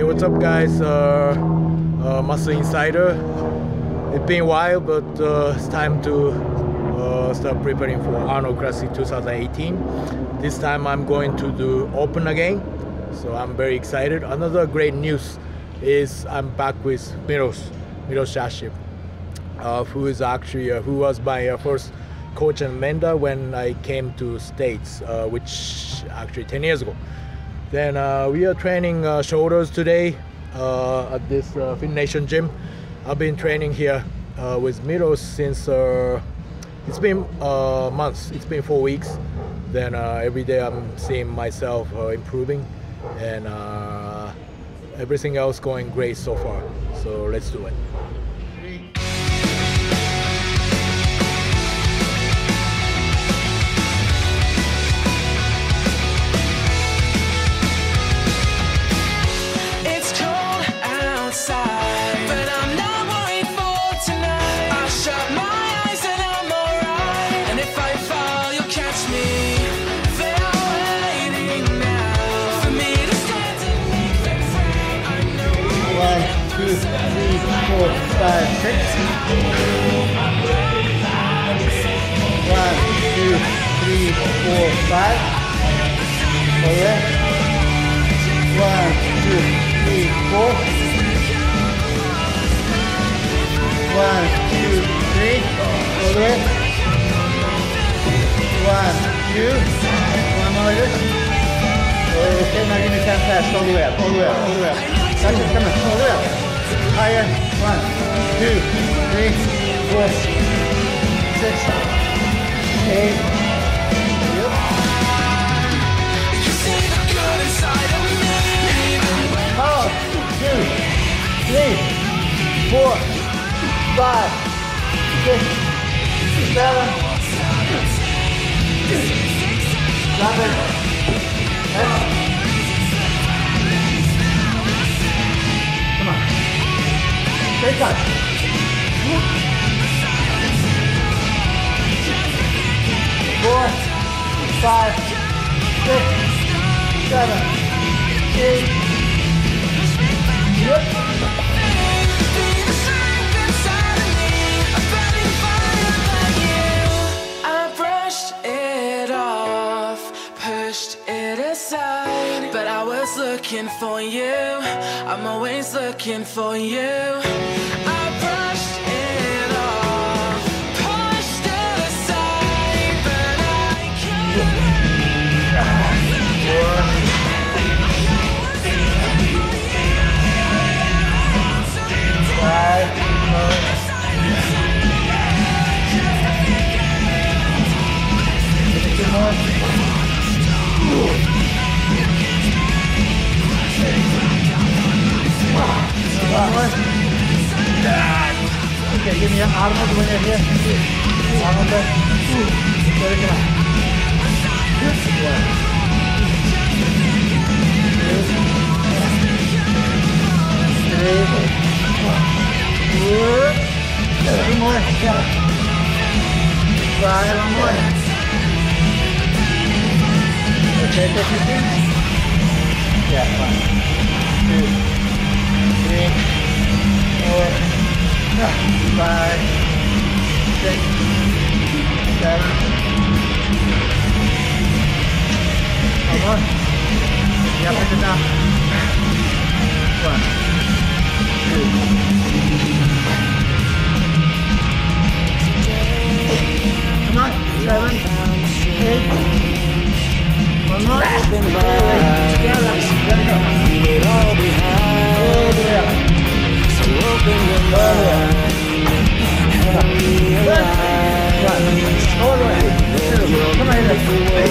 Hey, what's up guys, Muscle Insider. It's been a while, but it's time to start preparing for Arnold Classic 2018. This time I'm going to do open again, so I'm very excited. Another great news is I'm back with Milos Sarcev, who is actually who was my first coach and mentor when I came to States, which actually 10 years ago. Then we are training shoulders today at this Fitnation gym. I've been training here with Milos since it's been months. It's been 4 weeks. Then every day I'm seeing myself improving, and everything else going great so far. So let's do it. Four, five, six. 1, 2, 3, 4, 5. Okay. 1, 2, 3, 4. 1, 2, 3. Okay. 1, 2. One more. Okay, now give me 10 fast. All the way up. All the way up. All the way up. That's it. Come on. All the way up. Higher, 1, 2, 3, 4, 6, 8. Up, 2, 3, 4, 5, 6, 7, 8. Great touch. Four, 5, 6, 7, 8. Yep. I brushed it off, pushed it aside, but I was looking for you. I'm always looking for you. Okay, give me an Arnold when you're here. Arnold there. Very good. 1, 2, 3, 4. Two more. Five, one more. Okay, take your feet. Yeah, 1, 2, 3, 4. 5, 6, 7. Come on. Yeah, put it down. 1, 2. Come on. 7, 8. One more. Together. Come on,